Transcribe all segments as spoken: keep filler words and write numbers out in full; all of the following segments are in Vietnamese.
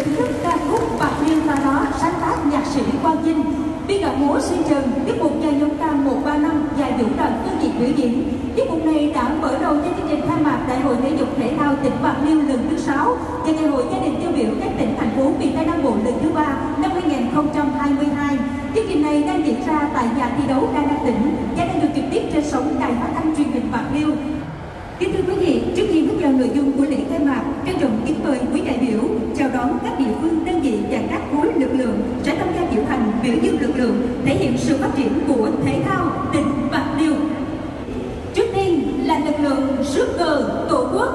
thưởng thức ca khúc Bạc Liêu ta đó, sáng tác nhạc sĩ Quang Vinh, biên đạo múa Xuyên Trần, tiết mục dài giọng ca một ba năm dài Dũng Đặng Cương Diệt biểu diễn. Tiết mục này đã mở đầu cho chương trình khai mạc Đại hội Thể dục Thể thao tỉnh Bạc Liêu lần thứ sáu và Đại hội Gia đình tiêu biểu các tỉnh thành phố miền Tây Nam Bộ lần thứ ba năm hai nghìn không trăm hai mươi hai. Chương trình này đang diễn ra tại nhà thi đấu Đa Năng tỉnh và đang được trực tiếp trên sóng đài phát thanh truyền hình Bạc Liêu. Kính thưa quý vị, trước khi bước vào nội dung của lễ khai mạc, trân trọng kính mời quý đại biểu chào đón các địa phương, đơn vị và các khối lực lượng sẽ tham gia diễu hành biểu dương lực lượng, thể hiện sự phát triển của thể thao tỉnh Bạc Liêu. Trước tiên là lực lượng rước cờ Tổ quốc.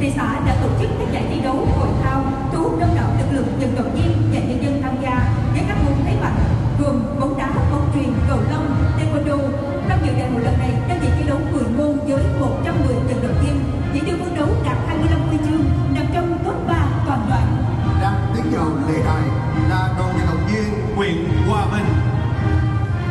Thị xã đã tổ chức các giải thi đấu hội thao thu hút đông đảo lực lượng vận động viên và nhân dân tham gia với các môn thế mạnh gồm bóng đá, bóng chuyền, cầu lông, taekwondo. Trong dự đại hội lần này, các vị thi đấu mười môn với một trăm mười vận động viên, chỉ tiêu phân đấu đạt hai mươi lăm huy chương, nằm trong top ba toàn đoàn. Đặt tiếng vào lễ đài là đoàn vận động viên huyện Hòa Bình.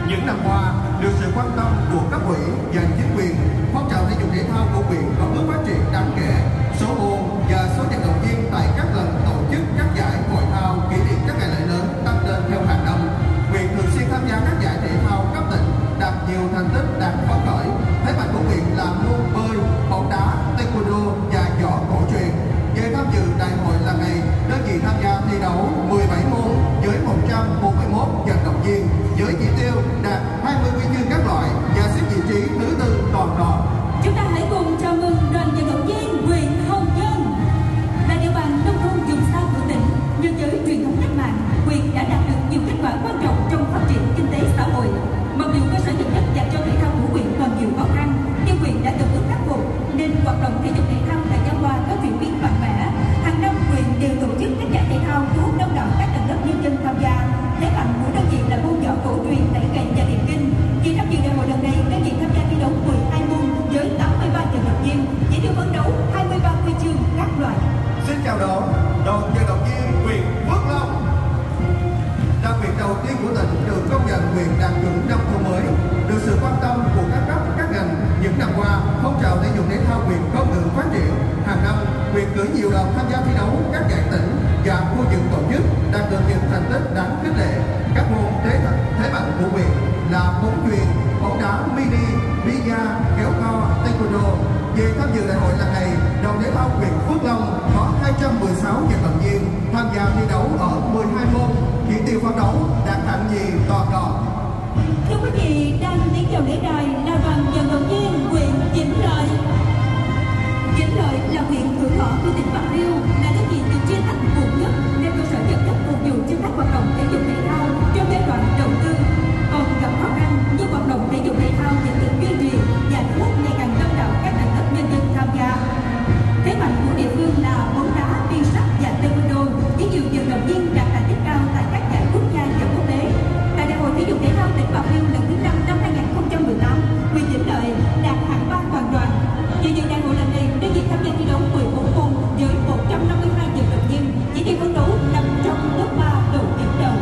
Những năm qua, được sự quan tâm của cấp ủy và chính quyền, phong trào thể dục thể thao của huyện có bước phát triển đáng kể. Số môn và số vận động viên tại các lần tổ chức các giải hội thao kỷ niệm các ngày lễ lớn tăng lên theo hàng năm. Huyện thường xuyên tham gia các giải thể thao cấp tỉnh, đạt nhiều thành tích đáng phấn khởi. Thế mạnh của huyện là môn bơi, bóng đá, taekwondo và võ cổ truyền. Về tham dự đại hội lần này, đơn vị tham gia thi đấu mười bảy môn với một trăm bốn mươi mốt vận động viên với chỉ tiêu đạt hai mươi huy chương các loại và xếp vị trí thứ tư toàn đoàn. Chúng ta hãy cùng chào mừng đoàn vận động viên huyện Hồng Dân. Là địa bàn nông thôn vùng xa của tỉnh, nhờ tới truyền thống cách mạng, huyện đã đạt được nhiều kết quả quan trọng trong phát triển kinh tế xã hội. Mặc dù cơ sở vật chất dành cho thể thao của huyện còn nhiều khó khăn, nhưng huyện đã từng bước khắc phục nên hoạt động thể dục thể thao thời gian qua có chuyển biến mạnh mẽ. Hàng năm huyện đều tổ chức các giải thể thao thu hút đông đảo các tầng lớp nhân dân tham gia. Thế mạnh của đơn vị là môn võ cổ truyền, đẩy gậy và điền kinh. Vì tham dự đại hội lần này, đơn vị tham gia thi đấu mười hai môn với tám mươi ba vận động viên, chỉ tiêu phấn đấu hai mươi ba huy chương các loại. Xin chào đón đoàn vận động viên huyện Phước Long. Là huyện đầu tiên của tỉnh được công nhận huyện đạt chuẩn nông thôn mới. Được sự quan tâm của các cấp các ngành, những năm qua phong trào thể dục thể thao huyện không ngừng phát triển. Hàng năm huyện cử nhiều đoàn tham gia thi đấu các giải tỉnh và khu vực tổ chức, đạt được những thành tích đáng khích lệ. Các môn thế thế mạnh của huyện là bóng chuyền, bóng đá mini, bia, kéo co, taekwondo. Về tham dự đại hội lần này, đoàn thể thao huyện Phước Long có hai trăm mười sáu vận động viên tham gia thi đấu ở mười hai môn, chỉ tiêu phấn đấu đạt hạng nhì toàn đoàn. Thưa quý vị, đang tiến vào lễ đài là đoàn vận động viên huyện Vĩnh Lợi. Vĩnh Lợi là huyện cửa ngõ của tỉnh Bạc Liêu, là đơn vị được chia thành vùng nhất nên cơ sở vật chất phục vụ cho các hoạt động thể dục thể thao trong giai đoạn đầu tư còn gặp khó khăn, nhưng hoạt động thể dục thể thao vẫn được duy trì và thu hút ngày càng đông đảo các tầng lớp nhân dân tham gia. Thế mạnh của địa phương là bóng đá, bi sắt và taekwondo với nhiều vận động viên đạt thành tích cao tại các giải quốc gia và quốc tế. Tại đại hội thể dục thể thao tỉnh Bạc Liêu lần thứ năm năm hai nghìn không trăm mười tám, huyện Vĩnh Lợi đạt hạng ba toàn đoàn. Dự dự đại hội lần này, đơn vị tham gia thi đấu mười bốn môn với một trăm năm mươi hai vận động viên, chỉ tiêu phấn đấu nằm trong top ba đầu dẫn đầu.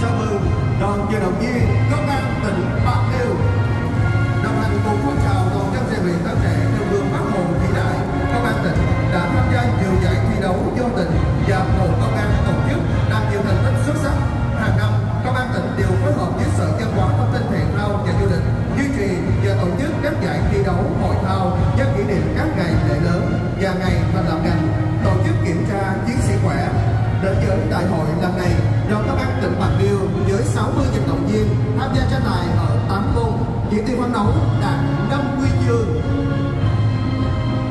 Chào mừng đoàn vận động viên công an tỉnh Bạc Liêu. Đồng hành cùng phong trào toàn dân rèn luyện thân thể theo gương Bác Hồ vĩ đại, công an tỉnh đã tham gia nhiều giải thi đấu do tỉnh và bộ công an tổ chức, đạt nhiều thành tích xuất sắc. Hàng năm, công an tỉnh đều phối hợp với Sở Văn hóa Thông tin Thể thao và Du lịch duy trì và tổ chức các giải thi đấu hội thao nhân kỷ niệm các ngày lễ lớn và ngày thành lập ngành, tổ chức kiểm tra chiến sĩ khỏe. Đến với đại hội lần này, đoàn công an tỉnh Bạc Liêu với sáu mươi vận động viên tham gia tranh tài ở tám môn, chỉ tiêu phấn đấu đạt năm huy chương.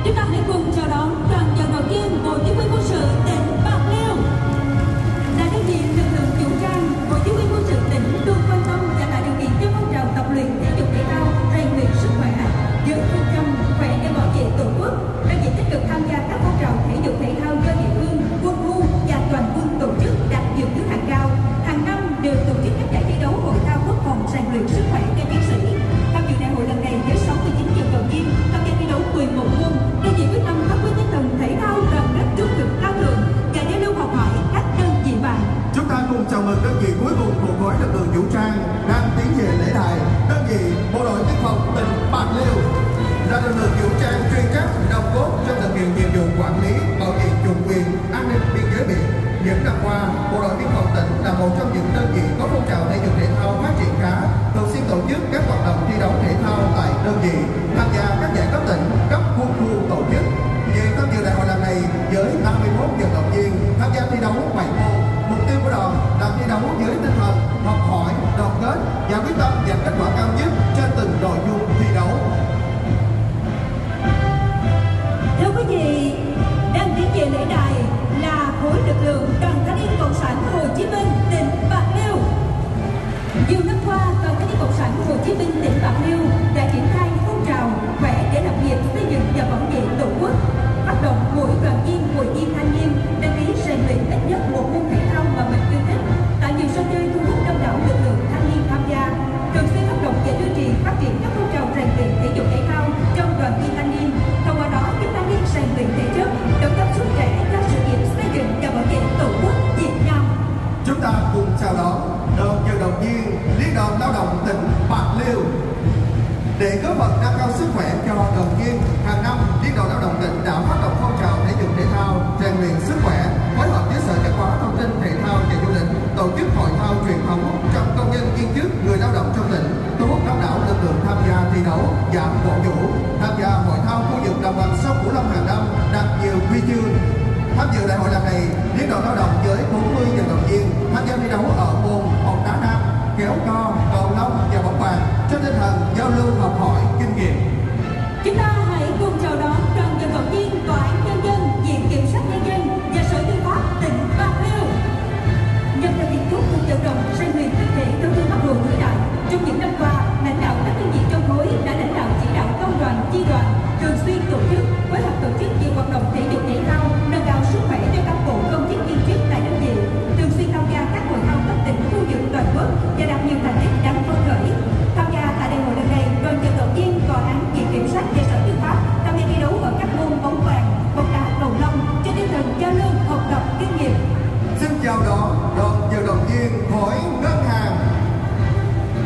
Chúng ta hãy cùng chào đón đoàn vận động viên Bộ Chỉ huy Quân sự tỉnh Bạc Liêu. Là đại diện lực lượng vũ trang, Bộ Chỉ huy Quân sự tỉnh luôn quan tâm và tạo điều kiện cho phong trào tập luyện thể dục thể thao, rèn luyện sức khỏe, với phương châm khỏe để bảo vệ tổ quốc. Đơn vị tích cực tham gia các phong trào thể dục thể thao do địa phương, quân khu và toàn quân tổ chức đạt nhiều thứ hạng cao. Hàng năm đều tổ chức các giải thi đấu hội thao quốc phòng rèn luyện sức khỏe cho chiến sĩ. Tham dự đại hội lần này với sáu mươi chín vận động viên tham gia thi đấu mười một môn. Đơn vị quyết tâm phát huy tinh thần thể thao đoàn kết trung thực cao thượng và giao lưu học hỏi các đơn vị bạn. Chúng ta cùng chào mừng đơn vị cuối cùng của gói lực lượng vũ trang đang tiến về lễ đài, đơn vị bộ đội biên phòng tỉnh Bạc Liêu. Là lực lượng vũ trang chuyên trách đồng cốt trong thực hiện nhiệm vụ quản lý, bảo vệ chủ quyền, an ninh biên giới biển. Những năm qua, bộ đội biên phòng tỉnh là một trong những đơn vị có phong trào thể dục thể thao phát triển khá, thường xuyên tổ chức các hoạt động thi đấu thể thao tại đơn vị, tham gia các giải cấp tỉnh, cấp quân khu tổ chức. Về tham dự đại hội lần này với ba mươi mốt vận động viên tham gia thi đấu bảy môn, mục tiêu của đoàn là thi đấu với tinh thần học hỏi, đoàn kết và quyết tâm giành kết quả cao nhất trên từng nội dung thi đấu. Thưa quý vị, đang tiến về lễ đài là khối lực lượng Đoàn Thanh niên Cộng sản Hồ Chí Minh tỉnh Bạc Liêu. Nhiều năm qua, Đoàn Thanh niên Cộng sản Hồ Chí Minh tỉnh Bạc Liêu đã triển khai phong trào khỏe để lập nghiệp, xây dựng và bảo vệ tổ quốc, phát động mỗi đoàn viên hội viên thanh niên đăng ký cao sức khỏe cho đoàn viên. Hàng năm, Liên đoàn Lao động tỉnh đã phát động phong trào thể dục thể thao, rèn luyện sức khỏe, phối hợp với Sở Văn hóa Thông tin Thể thao và Du lịch tổ chức hội thao truyền thống trong công nhân viên chức, người lao động trong tỉnh, thu hút đông đảo lực lượng tham gia thi đấu, giảm bộ vũ, tham gia hội thao khu vực đồng bằng sông Cửu Long hàng năm đạt nhiều huy chương. Tham dự đại hội lần này, Liên đoàn Lao động với bốn mươi nghìn đoàn viên tham gia thi đấu ở môn bóng đá nam, kéo co, cầu lông và bóng bàn trên tinh thần giao lưu học hỏi kinh nghiệm. Chúng ta hãy cùng chào đón đoàn vận động viên Tòa án Nhân dân, Viện Kiểm sát Nhân dân và Sở Tư pháp tỉnh Bạc Liêu nhân dân Việt Quốc được vận động rèn luyện thân thể trong khi bắt đầu thời đại. Trong những năm qua, lãnh đạo các đơn vị trong khối đã lãnh đạo chỉ đạo công đoàn, chi đoàn thường xuyên tổ chức phối hợp tổ chức nhiều hoạt động thể dục thể thao, nâng cao sức khỏe cho cán bộ công chức viên chức tại đơn vị, thường xuyên tham gia các hội thao cấp tỉnh, khu vực, toàn quốc và đạt nhiều thành tích đáng phấn khởi. Tham gia tại đại hội lần này, đoàn vận động viên Tòa án, Viện Kiểm sát và Sở Tư pháp tham gia thi đấu ở các môn bóng bàn, bóng đá, cầu lông trên tinh thần giao lưu, học tập kinh nghiệm. Xin chào đón đoàn vận động viên khối ngân hàng.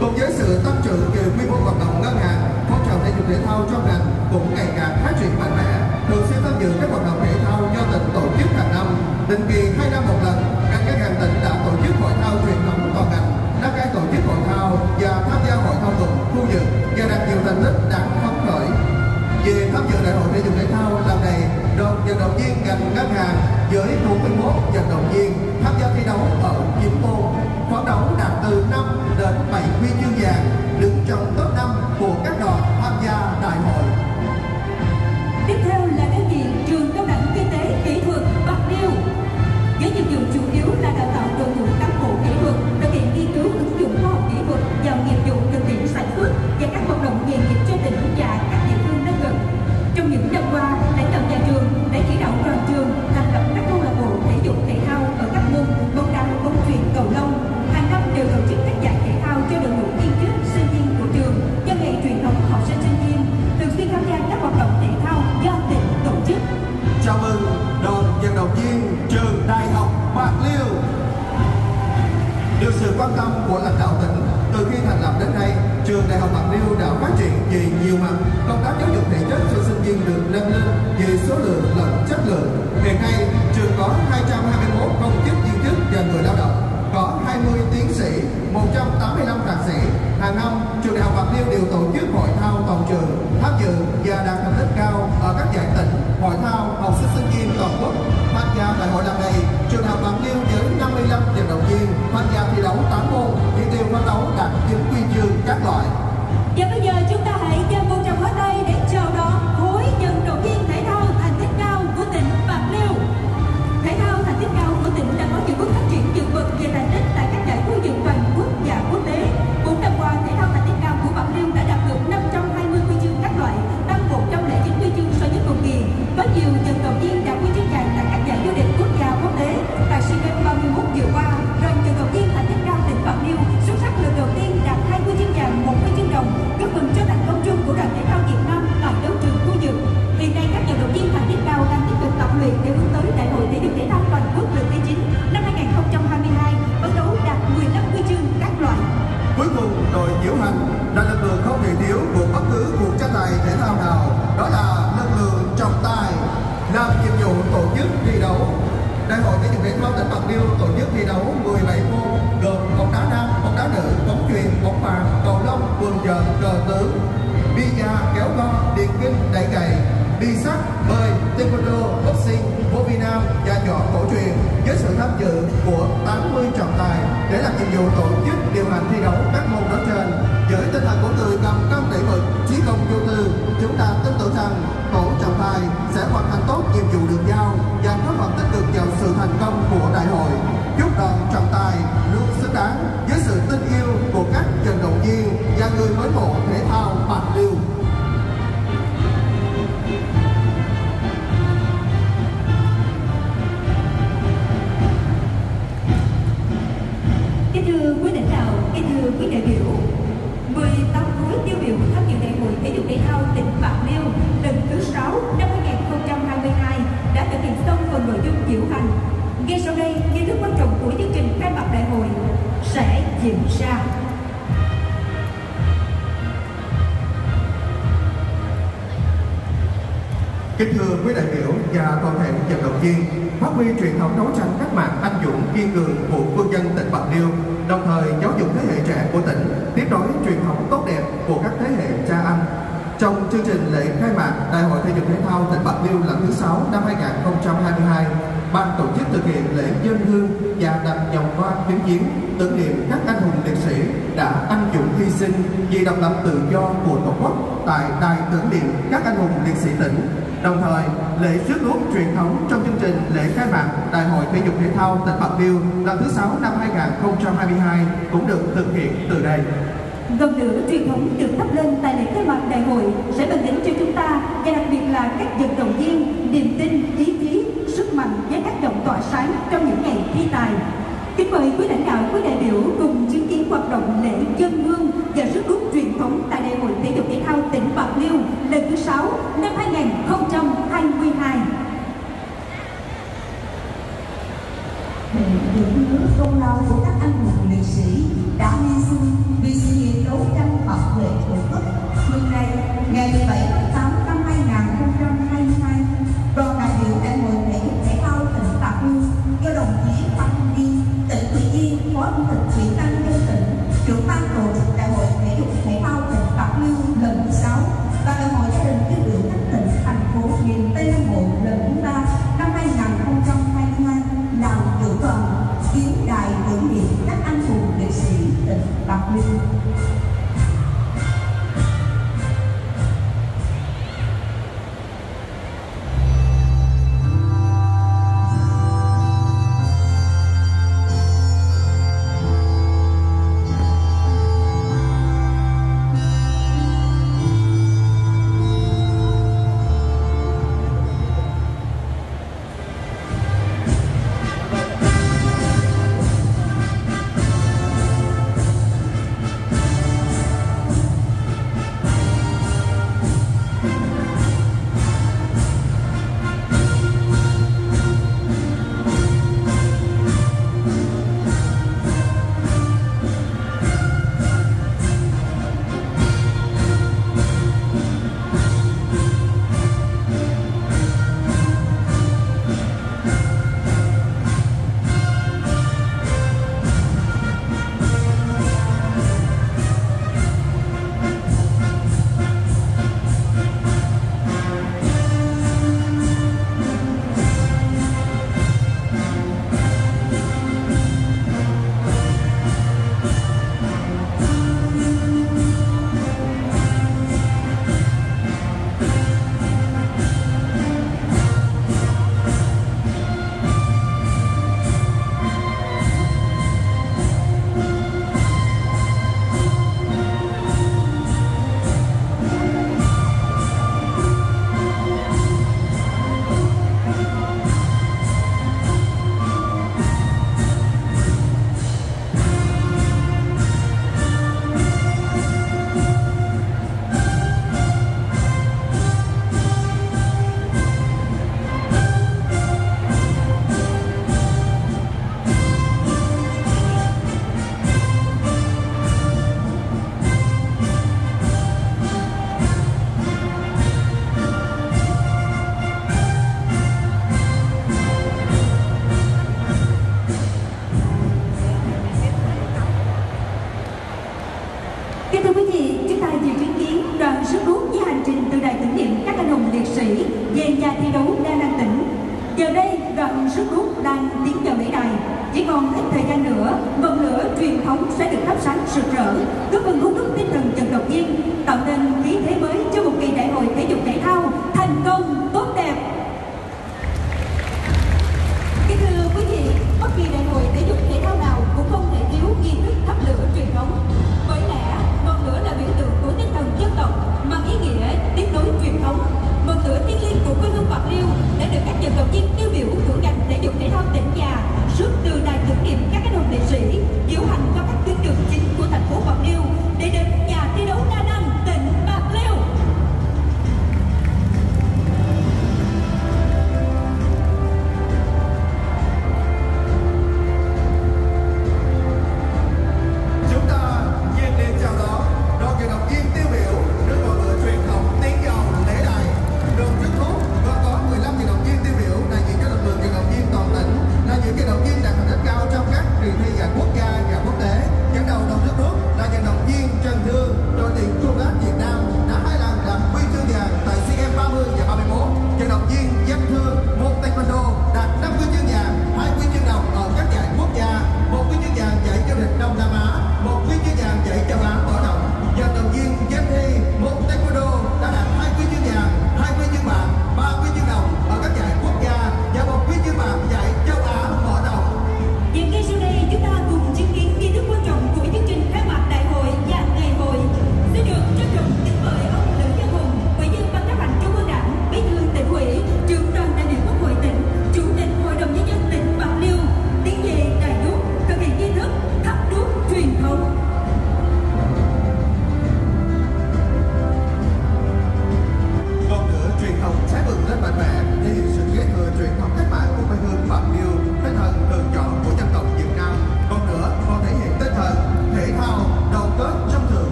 Cùng với sự tăng trưởng về quy mô hoạt động ngân hàng, phong trào thể dục thể thao trong ngành cũng ngày càng phát triển mạnh mẽ, thường xuyên tham dự các hoạt động thể thao do tỉnh tổ chức hàng năm. Định kỳ hai năm một lần, các ngân hàng tỉnh đã tổ chức hội thao truyền thống toàn ngành, đã cai tổ chức hội thao và tham gia hội thao vùng khu vực và đạt nhiều thành tích đáng phấn khởi. Về tham dự đại hội thể dục thể thao lần này, đoàn vận động viên ngành ngân hàng với bốn mươi mốt vận động viên tham gia thi đấu ở chín môn, phấn đấu đạt từ năm đến bảy huy chương vàng, đứng trong top năm của các đoàn tham gia đại hội. Tiếp theo là đơn vị Trường Cao đẳng Kinh tế Kỹ thuật Bạc Liêu với nhiệm vụ chủ yếu là đào tạo đội ngũ cán bộ kỹ thuật, thực hiện nghiên cứu ứng dụng khoa học kỹ thuật vào nghiệp vụ thực tiễn sản xuất và các hoạt động nghề nghiệp cho tỉnh và các địa phương lân cận. Trong những năm qua, lãnh đạo nhà trường đã chỉ đạo đoàn trường thành lập các câu lạc bộ thể dục thể thao ở các môn bóng đá, bóng chuyền, cầu lông. Hàng năm đều tổ chức các giải thể thao cho đội ngũ viên chức, sinh viên của trường nhân ngày truyền thống học sinh sinh viên, thường xuyên tham gia các hoạt động thể thao do tỉnh tổ chức. Chào mừng đoàn vận động viên Trường Đại học Bạc Liêu. Được sự quan tâm của lãnh đạo tỉnh, từ khi thành lập đến nay, Trường Đại học Bạc Liêu đã phát triển về nhiều mặt. Công tác giáo dục thể chất cho sinh viên được nâng lên về số lượng lẫn chất lượng. Hiện nay, trường có hai trăm hai mươi mốt công chức viên chức và người lao động, có hai mươi tiến sĩ, một trăm tám mươi lăm thạc sĩ. Hàng năm, Trường Đại học Bạc Liêu đều tổ chức hội thao toàn trường, tham dự và đạt thành tích cao ở các giải tỉnh, hội thao, học sinh sinh viên toàn quốc. Tham gia đại hội lần này, Trường Đại học Bạc Liêu với năm mươi lăm vận động viên tham gia thi đấu tám môn, chỉ tiêu phấn đấu đạt chín huy chương các loại. Và bây giờ chúng ta hãy dâng một tràng pháo tay để chào đón khối vận động viên thể thao thành tích cao của tỉnh Bạc Liêu. Thể thao thành tích cao của tỉnh đã có những bước phát triển vượt bậc về thành tích tại các giải khu vực toàn quốc và quốc tế. Bốn năm qua, thể thao thành tích cao của Bạc Liêu đã đạt được năm trăm hai mươi huy chương các loại, tăng một trăm lẻ chín huy chương so với cùng kỳ. Có nhiều vận động viên đạt huy chương vàng tại các giải vô địch quốc gia quốc tế. Tại SEA Games ba mươi mốt vừa qua, đoàn vận động viên thành tích cao tỉnh Bạc Liêu xuất sắc lần đầu tiên đạt hai huy chương vàng, một huy chương đồng, góp phần cho thành công chung của đoàn thể thao Việt Nam tại đấu trường khu vực. Hiện nay các vận động viên thành tích cao đang tiếp tục tập luyện để hướng tới đại hội thể dục thể thao toàn quốc lần thứ chín năm hai nghìn không trăm hai mươi hai, phấn đấu đạt mười lăm huy chương các loại. Cuối cùng, đội diễu hành là lực lượng không thể thiếu của bất cứ cuộc tranh tài thể thao nào, đó là lực lượng trọng tài làm nhiệm vụ tổ chức thi đấu. Đại hội thể dục thể thao tỉnh Bạc Liêu tổ chức thi đấu mười bảy môn gồm bóng đá nam, bóng đá nữ, bóng chuyền, bóng bàn, cầu lông, quần vợt, cờ tướng, bida, kéo co, điền kinh, đẩy gậy, đi sắt, bơi, taekwondo, boxing, vô vi nam và võ cổ truyền với sự tham dự của tám mươi trọng tài để làm nhiệm vụ tổ chức điều hành thi đấu các môn nói trên. Với tinh thần của người cầm cân đẩy mực, chí công vô tư, chúng ta tin tưởng rằng tổ trọng tài sẽ hoàn thành tốt nhiệm vụ được giao và góp phần tích cực vào sự thành công của đại hội. Chúc đoàn trọng tài luôn xứng đáng với sự tin yêu của các vận động viên và người mến mộ thể thao Bạc Liêu. Kính thưa quý lãnh đạo, kính thưa quý đại biểu, mười tám khối tiêu biểu tham dự đại hội thể dục thể thao tỉnh Bạc Liêu lần thứ sáu năm hai nghìn không trăm hai mươi hai đã thực hiện xong phần nội dung diễu hành. Ngay sau đây, nghi thức quan trọng của chương trình khai mạc đại hội sẽ diễn ra. Kính thưa quý đại biểu và toàn thể vận động viên, phát huy truyền thống đấu tranh cách mạng anh dũng kiên cường của quân dân tỉnh Bạc Liêu, đồng thời giáo dục thế hệ trẻ của tỉnh tiếp nối truyền thống tốt đẹp của các thế hệ cha anh. Trong chương trình lễ khai mạc Đại hội thể dục thể thao tỉnh Bạc Liêu lần thứ sáu năm hai nghìn không trăm hai mươi hai, ban tổ chức thực hiện lễ dân hương và đặt vòng hoa viếng viếng tưởng niệm các anh hùng liệt sĩ đã anh dũng hy sinh vì độc lập tự do của tổ quốc tại đài tưởng niệm các anh hùng liệt sĩ tỉnh. Đồng thời, lễ rước đuốc truyền thống trong chương trình lễ khai mạc Đại hội thể dục thể thao tỉnh Bạc Liêu lần thứ sáu năm hai nghìn không trăm hai mươi hai cũng được thực hiện từ đây. Ngọn lửa truyền thống được thắp lên tại lễ khai mạc đại hội sẽ mang đến cho chúng ta, và đặc biệt là các vận động viên, niềm tin, ý chí, sức mạnh với các động tỏa sáng trong những ngày thi tài. Kính mời quý lãnh đạo, quý đại biểu cùng chứng kiến hoạt động lễ dân hương và rước đuốc truyền thống tại đại hội thể dục thể thao tỉnh Bạc Liêu lần thứ sáu năm hai nghìn không trăm hai mươi hai. Những đứa công lao của các anh hùng liệt sĩ đã hy sinh vì sự nghiệp đấu tranh bảo vệ tổ quốc. Hôm nay, ngày mười bảy tháng tám năm hai nghìn không trăm hai mươi hai, đoàn đại biểu đại hội thể dục thể thao tỉnh Bạc Liêu do đồng chí Phan Văn Điên, tỉnh ủy viên, phó chủ tịch ủy ban nhân dân tỉnh, trưởng ban tổ chức đại hội thể dục thể thao tỉnh Bạc Liêu lần thứ sáu và đại hội gia đình tiêu biểu các tỉnh, thành phố miền Tây Nam Bộ lần thứ ba năm hai nghìn không trăm hai mươi hai làm trưởng đoàn viếng đài tưởng niệm các anh hùng liệt sĩ tỉnh Bạc Liêu. Hãy subscribe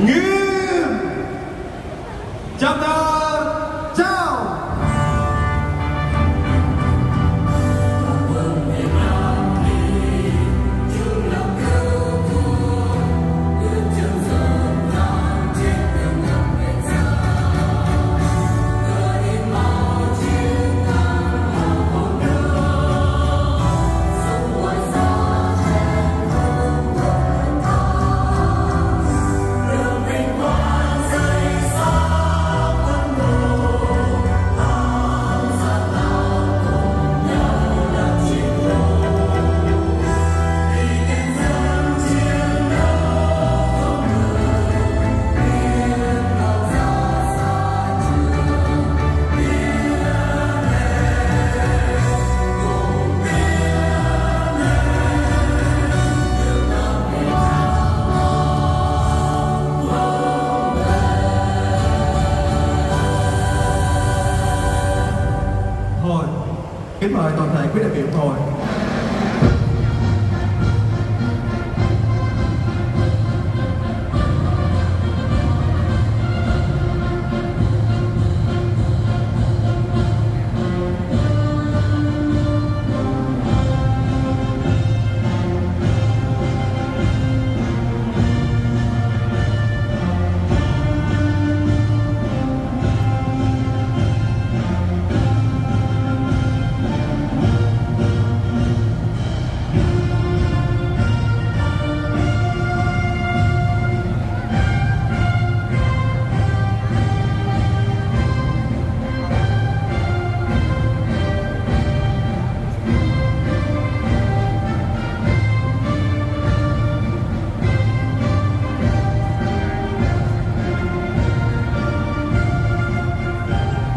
Nghiêm chào chào Kính mời toàn thể quý đại biểu ngồi.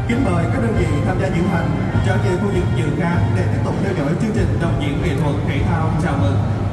Kính mời các đơn vị tham gia diễu hành trở về khu vực dự án để tiếp tục theo dõi chương trình đồng diễn nghệ thuật thể thao chào mừng.